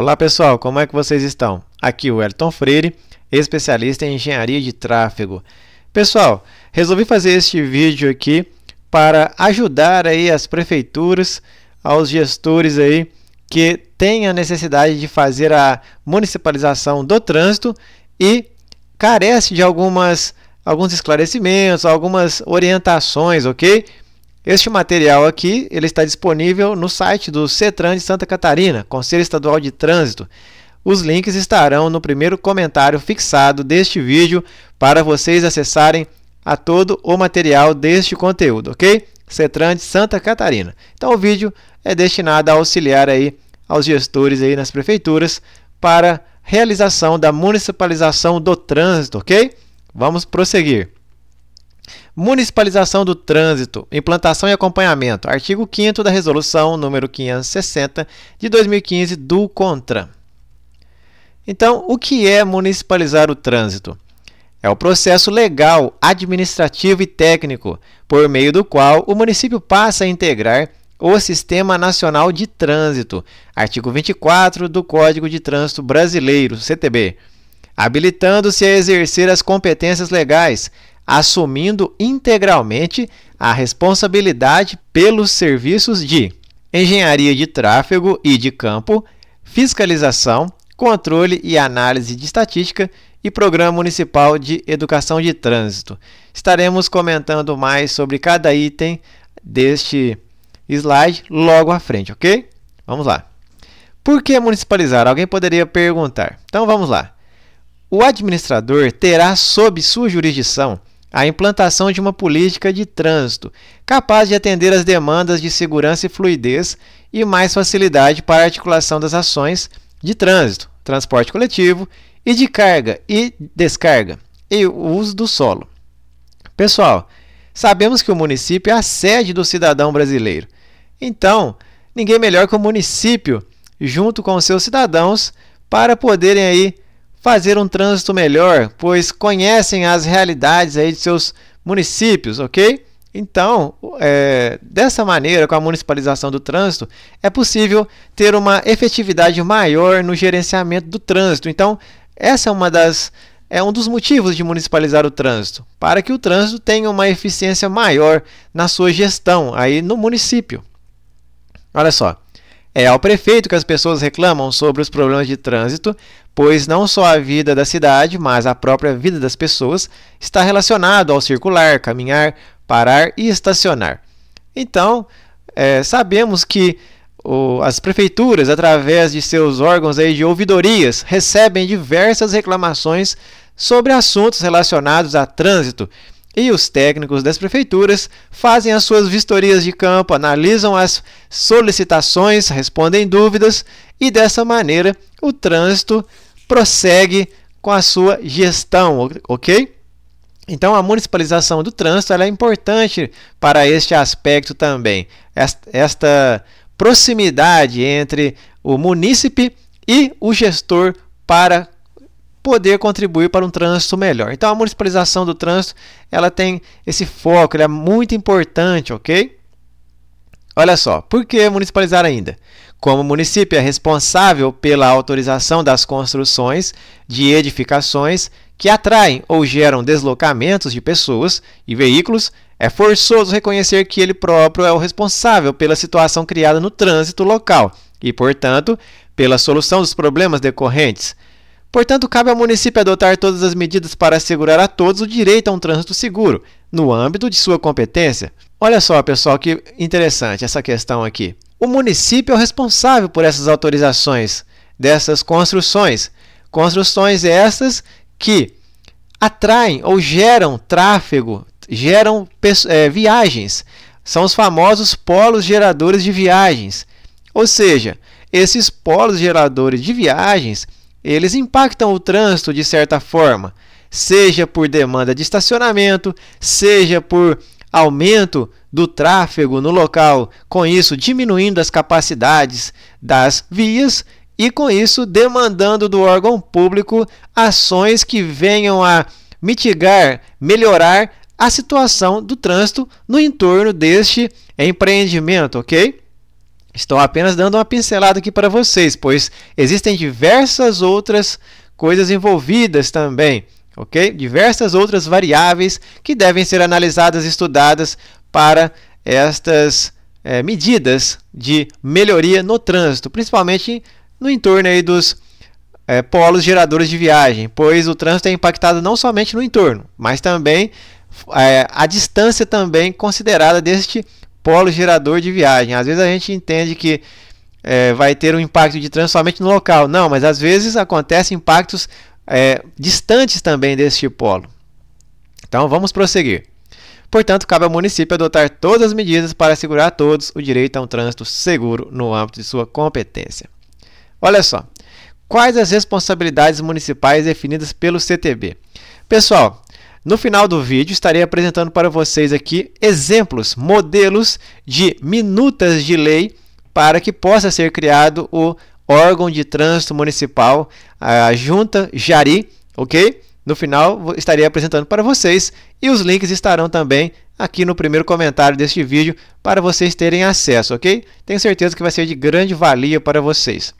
Olá pessoal, como é que vocês estão? Aqui o Wellington Freire, especialista em engenharia de tráfego. Pessoal, resolvi fazer este vídeo aqui para ajudar aí as prefeituras, aos gestores aí que têm a necessidade de fazer a municipalização do trânsito e carece de alguns esclarecimentos, algumas orientações, ok? Este material aqui ele está disponível no site do CETRAN de Santa Catarina, Conselho Estadual de Trânsito. Os links estarão no primeiro comentário fixado deste vídeo para vocês acessarem a todo o material deste conteúdo, ok? CETRAN de Santa Catarina. Então o vídeo é destinado a auxiliar aí aos gestores aí nas prefeituras para realização da municipalização do trânsito, ok? Vamos prosseguir. Municipalização do trânsito, implantação e acompanhamento. Artigo 5º da Resolução número 560 de 2015 do CONTRAN. Então, o que é municipalizar o trânsito? É o processo legal, administrativo e técnico, por meio do qual o município passa a integrar o Sistema Nacional de Trânsito. Artigo 24 do Código de Trânsito Brasileiro, CTB. Habilitando-se a exercer as competências legais, assumindo integralmente a responsabilidade pelos serviços de engenharia de tráfego e de campo, fiscalização, controle e análise de estatística e Programa Municipal de Educação de Trânsito. Estaremos comentando mais sobre cada item deste slide logo à frente, ok? Vamos lá. Por que municipalizar? Alguém poderia perguntar. Então vamos lá. O administrador terá sob sua jurisdição a implantação de uma política de trânsito capaz de atender às demandas de segurança e fluidez e mais facilidade para a articulação das ações de trânsito, transporte coletivo e de carga e descarga e o uso do solo. Pessoal, sabemos que o município é a sede do cidadão brasileiro. Então, ninguém melhor que o município, junto com os seus cidadãos, para poderem aí fazer um trânsito melhor, pois conhecem as realidades aí de seus municípios, ok? Então, dessa maneira, com a municipalização do trânsito, é possível ter uma efetividade maior no gerenciamento do trânsito. Então, essa é um dos motivos de municipalizar o trânsito, para que o trânsito tenha uma eficiência maior na sua gestão aí no município. Olha só. É ao prefeito que as pessoas reclamam sobre os problemas de trânsito, pois não só a vida da cidade, mas a própria vida das pessoas está relacionada ao circular, caminhar, parar e estacionar. Então, sabemos que as prefeituras, através de seus órgãos aí de ouvidorias, recebem diversas reclamações sobre assuntos relacionados a trânsito. E os técnicos das prefeituras fazem as suas vistorias de campo, analisam as solicitações, respondem dúvidas e, dessa maneira, o trânsito prossegue com a sua gestão, ok? Então, a municipalização do trânsito ela é importante para este aspecto também. Esta proximidade entre o munícipe e o gestor para poder contribuir para um trânsito melhor. Então, a municipalização do trânsito, ela tem esse foco, ela é muito importante, ok? Olha só, por que municipalizar ainda? Como o município é responsável pela autorização das construções de edificações que atraem ou geram deslocamentos de pessoas e veículos, é forçoso reconhecer que ele próprio é o responsável pela situação criada no trânsito local e, portanto, pela solução dos problemas decorrentes. Portanto, cabe ao município adotar todas as medidas para assegurar a todos o direito a um trânsito seguro, no âmbito de sua competência. Olha só, pessoal, que interessante essa questão aqui. O município é o responsável por essas autorizações, dessas construções. Construções estas que atraem ou geram tráfego, geram viagens. São os famosos polos geradores de viagens. Ou seja, esses polos geradores de viagens, eles impactam o trânsito de certa forma, seja por demanda de estacionamento, seja por aumento do tráfego no local, com isso diminuindo as capacidades das vias e com isso demandando do órgão público ações que venham a mitigar, melhorar a situação do trânsito no entorno deste empreendimento, ok? Estou apenas dando uma pincelada aqui para vocês, pois existem diversas outras coisas envolvidas também, ok? Diversas outras variáveis que devem ser analisadas e estudadas para estas medidas de melhoria no trânsito, principalmente no entorno aí dos polos geradores de viagem, pois o trânsito é impactado não somente no entorno, mas também a distância também considerada deste polo gerador de viagem. Às vezes a gente entende que vai ter um impacto de trânsito somente no local. Não, mas às vezes acontecem impactos distantes também deste polo. Então vamos prosseguir. Portanto, cabe ao município adotar todas as medidas para assegurar a todos o direito a um trânsito seguro no âmbito de sua competência. Olha só, quais as responsabilidades municipais definidas pelo CTB? Pessoal, no final do vídeo estarei apresentando para vocês aqui exemplos, modelos de minutas de lei para que possa ser criado o órgão de trânsito municipal, a Junta JARI, ok? No final estarei apresentando para vocês e os links estarão também aqui no primeiro comentário deste vídeo para vocês terem acesso, ok? Tenho certeza que vai ser de grande valia para vocês.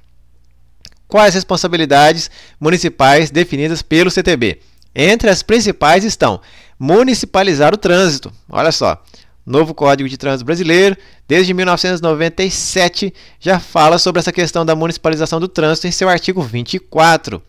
Quais responsabilidades municipais definidas pelo CTB? Entre as principais estão municipalizar o trânsito. Olha só, novo Código de Trânsito Brasileiro, desde 1997, já fala sobre essa questão da municipalização do trânsito em seu artigo 24.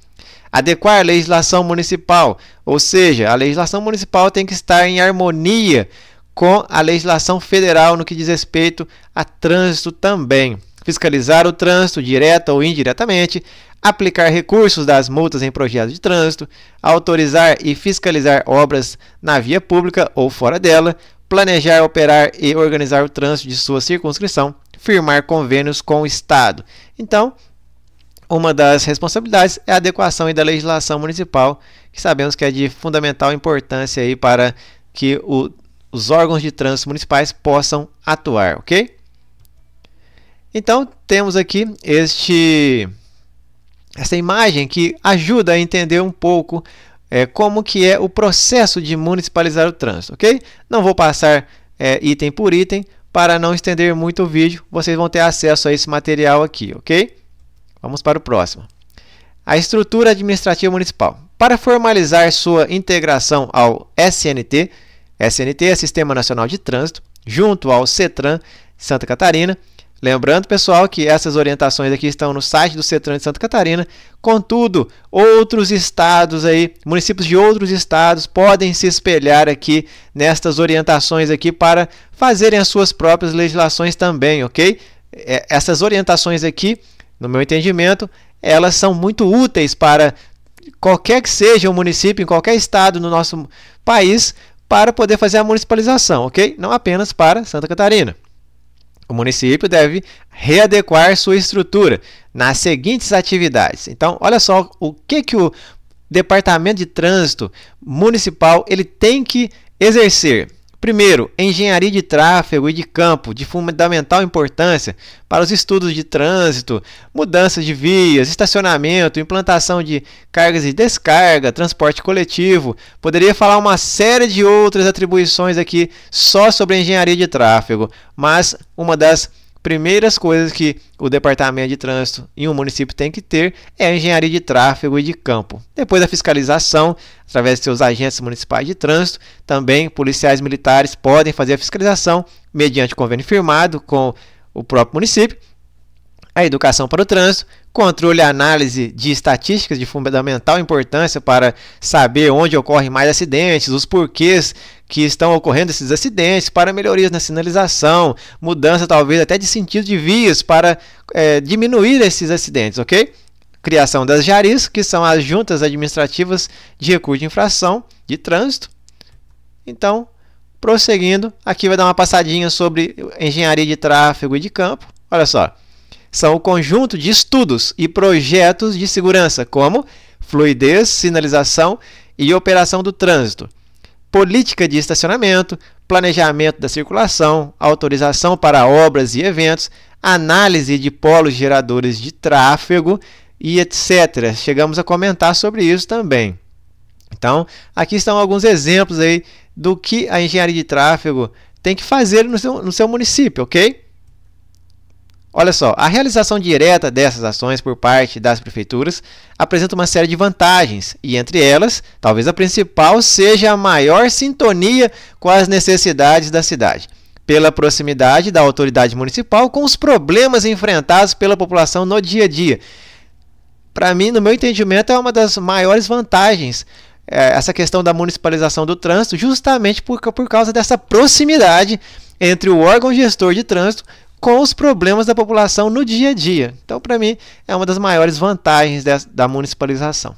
Adequar a legislação municipal, ou seja, a legislação municipal tem que estar em harmonia com a legislação federal no que diz respeito a trânsito também. Fiscalizar o trânsito, direta ou indiretamente, aplicar recursos das multas em projetos de trânsito, autorizar e fiscalizar obras na via pública ou fora dela, planejar, operar e organizar o trânsito de sua circunscrição, firmar convênios com o Estado. Então, uma das responsabilidades é a adequação da legislação municipal, que sabemos que é de fundamental importância aí para que os órgãos de trânsito municipais possam atuar, ok? Então, temos aqui essa imagem que ajuda a entender um pouco como que é o processo de municipalizar o trânsito, ok? Não vou passar item por item para não estender muito o vídeo. Vocês vão ter acesso a esse material aqui, ok? Vamos para o próximo. A estrutura administrativa municipal. Para formalizar sua integração ao SNT, SNT é Sistema Nacional de Trânsito, junto ao CETRAN de Santa Catarina. Lembrando, pessoal, que essas orientações aqui estão no site do CETRAN de Santa Catarina. Contudo, outros estados aí, municípios de outros estados podem se espelhar aqui nestas orientações aqui para fazerem as suas próprias legislações também, ok? Essas orientações aqui, no meu entendimento, elas são muito úteis para qualquer que seja o município, em qualquer estado no nosso país, para poder fazer a municipalização, ok? Não apenas para Santa Catarina. O município deve readequar sua estrutura nas seguintes atividades. Então, olha só o que o Departamento de Trânsito Municipal ele tem que exercer. Primeiro, engenharia de tráfego e de campo, de fundamental importância para os estudos de trânsito, mudanças de vias, estacionamento, implantação de cargas e descarga, transporte coletivo. Poderia falar uma série de outras atribuições aqui só sobre engenharia de tráfego, mas uma das primeiras coisas que o Departamento de Trânsito em um município tem que ter é a engenharia de tráfego e de campo. Depois, a fiscalização, através de seus agentes municipais de trânsito, também policiais militares podem fazer a fiscalização mediante convênio firmado com o próprio município. A educação para o trânsito, controle e análise de estatísticas de fundamental importância para saber onde ocorrem mais acidentes, os porquês que estão ocorrendo esses acidentes, para melhorias na sinalização, mudança talvez até de sentido de vias para diminuir esses acidentes, ok? Criação das JARIs, que são as Juntas Administrativas de Recurso de Infração de Trânsito. Então, prosseguindo, aqui vai dar uma passadinha sobre engenharia de tráfego e de campo. Olha só. São o conjunto de estudos e projetos de segurança, como fluidez, sinalização e operação do trânsito, política de estacionamento, planejamento da circulação, autorização para obras e eventos, análise de polos geradores de tráfego e etc. Chegamos a comentar sobre isso também. Então, aqui estão alguns exemplos aí do que a engenharia de tráfego tem que fazer no seu município, ok? Olha só, a realização direta dessas ações por parte das prefeituras apresenta uma série de vantagens e, entre elas, talvez a principal seja a maior sintonia com as necessidades da cidade, pela proximidade da autoridade municipal com os problemas enfrentados pela população no dia a dia. Para mim, no meu entendimento, é uma das maiores vantagens essa questão da municipalização do trânsito, justamente por causa dessa proximidade entre o órgão gestor de trânsito com os problemas da população no dia a dia. Então, para mim, é uma das maiores vantagens da municipalização.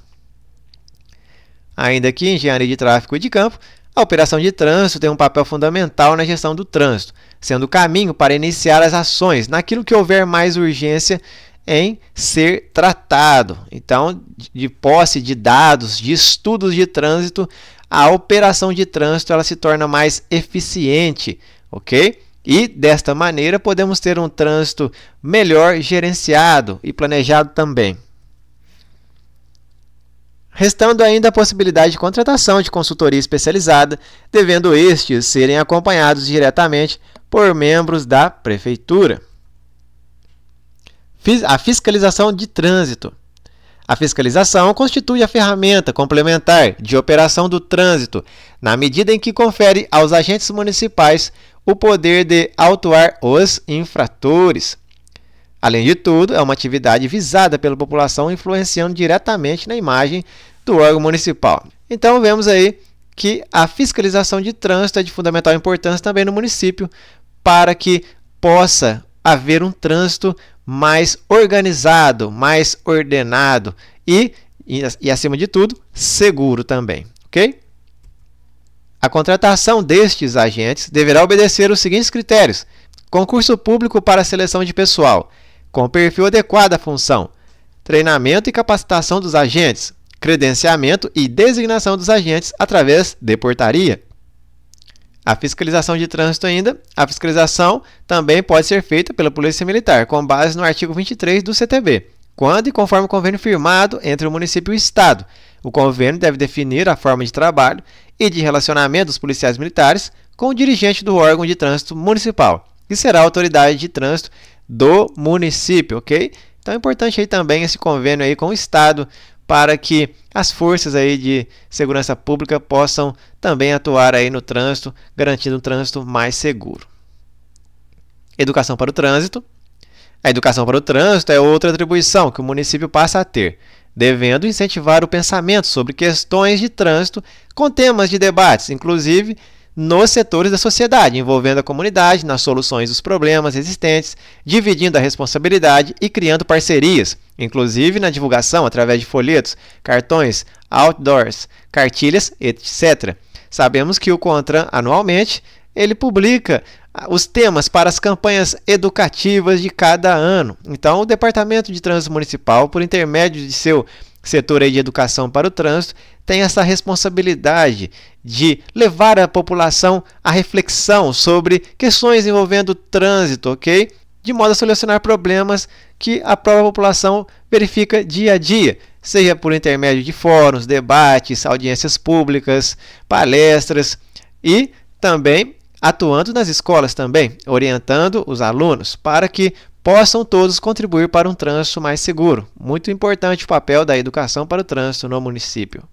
Ainda aqui, engenharia de tráfego e de campo, a operação de trânsito tem um papel fundamental na gestão do trânsito, sendo o caminho para iniciar as ações naquilo que houver mais urgência em ser tratado. Então, de posse de dados, de estudos de trânsito, a operação de trânsito ela se torna mais eficiente, ok? E, desta maneira, podemos ter um trânsito melhor gerenciado e planejado também. Restando ainda a possibilidade de contratação de consultoria especializada, devendo estes serem acompanhados diretamente por membros da prefeitura. A fiscalização de trânsito. A fiscalização constitui a ferramenta complementar de operação do trânsito, na medida em que confere aos agentes municipais o poder de autuar os infratores. Além de tudo, é uma atividade visada pela população, influenciando diretamente na imagem do órgão municipal. Então, vemos aí que a fiscalização de trânsito é de fundamental importância também no município, para que possa haver um trânsito mais organizado, mais ordenado e acima de tudo, seguro também, ok? A contratação destes agentes deverá obedecer os seguintes critérios: concurso público para seleção de pessoal, com perfil adequado à função, treinamento e capacitação dos agentes, credenciamento e designação dos agentes através de portaria. A fiscalização de trânsito ainda, a fiscalização também pode ser feita pela Polícia Militar, com base no artigo 23 do CTB, quando e conforme o convênio firmado entre o município e o Estado. O convênio deve definir a forma de trabalho e de relacionamento dos policiais militares com o dirigente do órgão de trânsito municipal, que será a autoridade de trânsito do município, ok? Então é importante aí também esse convênio aí com o Estado, para que as forças aí de segurança pública possam também atuar aí no trânsito, garantindo um trânsito mais seguro. Educação para o trânsito. A educação para o trânsito é outra atribuição que o município passa a ter, devendo incentivar o pensamento sobre questões de trânsito com temas de debates, inclusive nos setores da sociedade, envolvendo a comunidade nas soluções dos problemas existentes, dividindo a responsabilidade e criando parcerias, inclusive na divulgação através de folhetos, cartões, outdoors, cartilhas, etc. Sabemos que o CONTRAN, anualmente, ele publica os temas para as campanhas educativas de cada ano. Então, o Departamento de Trânsito Municipal, por intermédio de seu setor de educação para o trânsito, tem essa responsabilidade de levar a população à reflexão sobre questões envolvendo o trânsito, ok? De modo a solucionar problemas que a própria população verifica dia a dia, seja por intermédio de fóruns, debates, audiências públicas, palestras e também atuando nas escolas também, orientando os alunos para que possam todos contribuir para um trânsito mais seguro. Muito importante o papel da educação para o trânsito no município.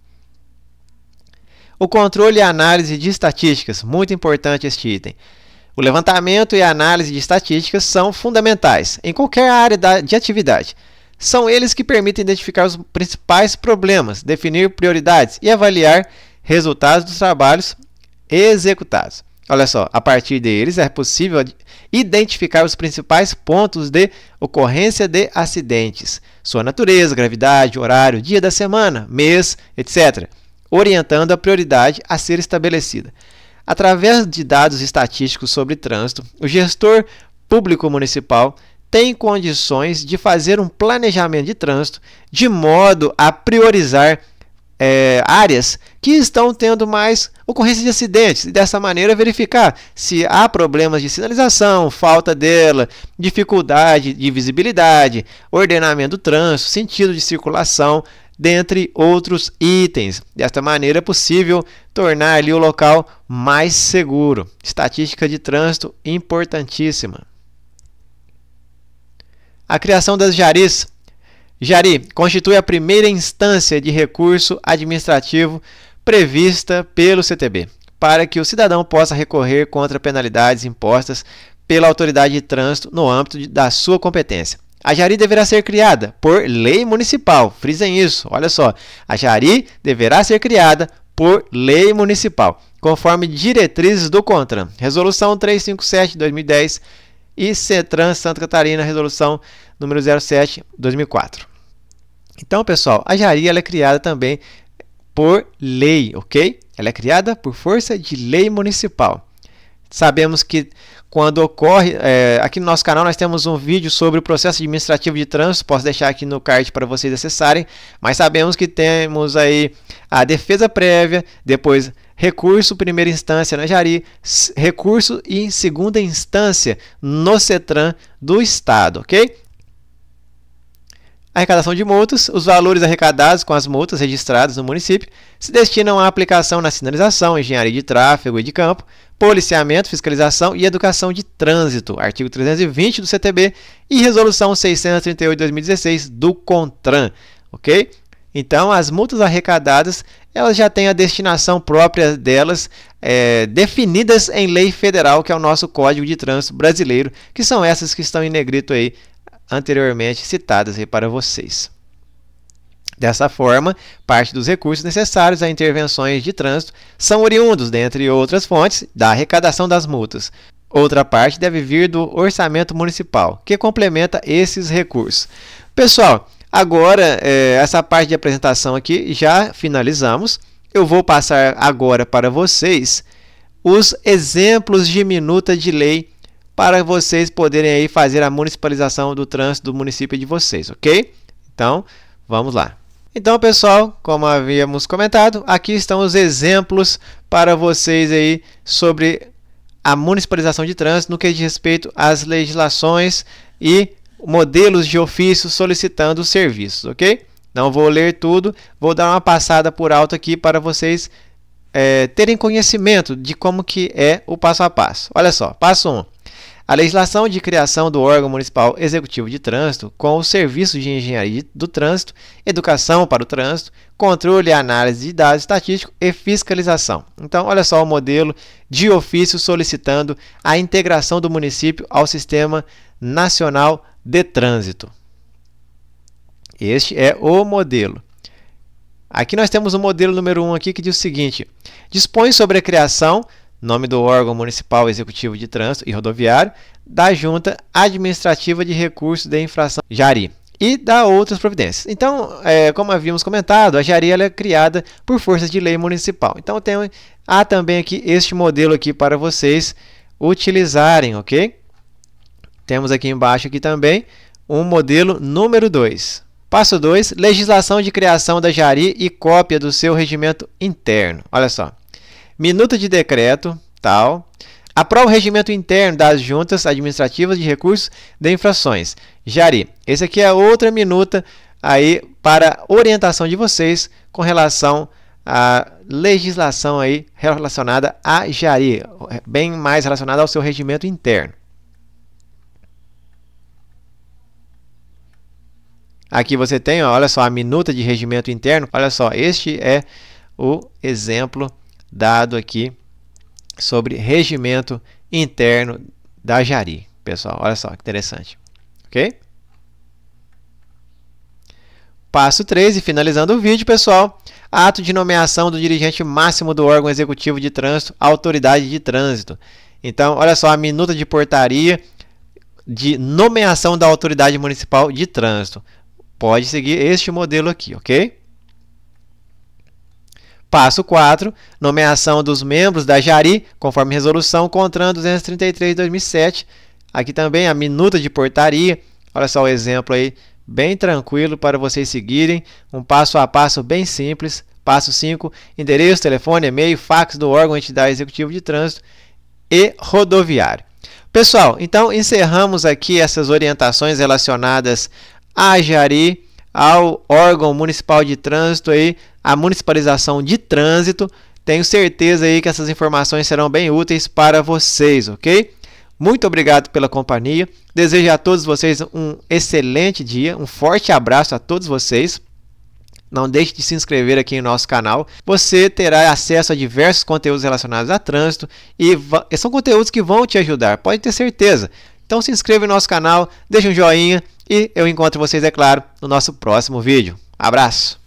O controle e análise de estatísticas, muito importante este item. O levantamento e a análise de estatísticas são fundamentais em qualquer área de atividade. São eles que permitem identificar os principais problemas, definir prioridades e avaliar resultados dos trabalhos executados. Olha só, a partir deles é possível identificar os principais pontos de ocorrência de acidentes, sua natureza, gravidade, horário, dia da semana, mês, etc., orientando a prioridade a ser estabelecida. Através de dados estatísticos sobre trânsito, o gestor público municipal tem condições de fazer um planejamento de trânsito de modo a priorizar áreas que estão tendo mais ocorrência de acidentes e dessa maneira verificar se há problemas de sinalização, falta dela, dificuldade de visibilidade, ordenamento do trânsito, sentido de circulação, dentre outros itens. Desta maneira é possível tornar ali o local mais seguro. Estatística de trânsito importantíssima. A criação das JARIs. JARI constitui a primeira instância de recurso administrativo prevista pelo CTB, para que o cidadão possa recorrer contra penalidades impostas pela autoridade de trânsito no âmbito da sua competência. A JARI deverá ser criada por lei municipal. Frisem isso, olha só. A JARI deverá ser criada por lei municipal, conforme diretrizes do CONTRAN. Resolução 357/2010 e CETRAN Santa Catarina, resolução número 07/2004. Então, pessoal, a JARI ela é criada também por lei, ok? Ela é criada por força de lei municipal. Sabemos que quando ocorre, aqui no nosso canal nós temos um vídeo sobre o processo administrativo de trânsito, posso deixar aqui no card para vocês acessarem, mas sabemos que temos aí a defesa prévia, depois recurso primeira instância na JARI, recurso em segunda instância no CETRAN do Estado, ok? Arrecadação de multas. Os valores arrecadados com as multas registradas no município se destinam à aplicação na sinalização, engenharia de tráfego e de campo, policiamento, fiscalização e educação de trânsito, artigo 320 do CTB e resolução 638/2016 do CONTRAN, ok? Então, as multas arrecadadas, elas já têm a destinação própria delas, definidas em lei federal, que é o nosso Código de Trânsito Brasileiro, que são essas que estão em negrito aí, anteriormente citadas aí para vocês. Dessa forma, parte dos recursos necessários a intervenções de trânsito são oriundos, dentre outras fontes, da arrecadação das multas. Outra parte deve vir do orçamento municipal, que complementa esses recursos. Pessoal, agora essa parte de apresentação aqui já finalizamos. Eu vou passar agora para vocês os exemplos de minuta de lei para vocês poderem aí fazer a municipalização do trânsito do município de vocês, ok? Então, vamos lá. Então, pessoal, como havíamos comentado, aqui estão os exemplos para vocês aí sobre a municipalização de trânsito no que diz respeito às legislações e modelos de ofício solicitando serviços, ok? Não vou ler tudo, vou dar uma passada por alto aqui para vocês terem conhecimento de como que é o passo a passo. Olha só, passo 1. A legislação de criação do órgão municipal executivo de trânsito, com os serviços de engenharia do trânsito, educação para o trânsito, controle e análise de dados estatísticos e fiscalização. Então, olha só o modelo de ofício solicitando a integração do município ao Sistema Nacional de Trânsito. Este é o modelo. Aqui nós temos o modelo número 1 aqui, que diz o seguinte: dispõe sobre a criação, nome do órgão municipal executivo de trânsito e rodoviário, da Junta Administrativa de Recursos de Infração, JARI, e da outras providências. Então, como havíamos comentado, a JARI ela é criada por força de lei municipal. Então, há também aqui este modelo aqui para vocês utilizarem, ok? Temos aqui embaixo aqui também um modelo número 2. Passo 2, legislação de criação da JARI e cópia do seu regimento interno. Olha só. Minuta de decreto, tal. Aprova o regimento interno das juntas administrativas de recursos de infrações, JARI. Esse aqui é outra minuta aí para orientação de vocês com relação à legislação aí relacionada à JARI, bem mais relacionada ao seu regimento interno. Aqui você tem, ó, olha só, a minuta de regimento interno. Olha só, este é o exemplo dado aqui sobre regimento interno da JARI, pessoal. Olha só que interessante, ok? Passo 3, e finalizando o vídeo, pessoal, ato de nomeação do dirigente máximo do órgão executivo de trânsito, autoridade de trânsito. Então, olha só, a minuta de portaria de nomeação da autoridade municipal de trânsito. Pode seguir este modelo aqui, ok? Passo 4, nomeação dos membros da JARI, conforme resolução CONTRAN 233/2007. Aqui também a minuta de portaria. Olha só o exemplo aí, bem tranquilo para vocês seguirem, um passo a passo bem simples. Passo 5, endereço, telefone, e-mail, fax do órgão, entidade executiva de trânsito e rodoviário. Pessoal, então encerramos aqui essas orientações relacionadas à JARI, ao órgão municipal de trânsito aí, a municipalização de trânsito. Tenho certeza aí que essas informações serão bem úteis para vocês, ok? Muito obrigado pela companhia. Desejo a todos vocês um excelente dia. Um forte abraço a todos vocês. Não deixe de se inscrever aqui em nosso canal. Você terá acesso a diversos conteúdos relacionados a trânsito e são conteúdos que vão te ajudar, pode ter certeza. Então se inscreva em nosso canal, deixa um joinha e eu encontro vocês, é claro, no nosso próximo vídeo. Abraço!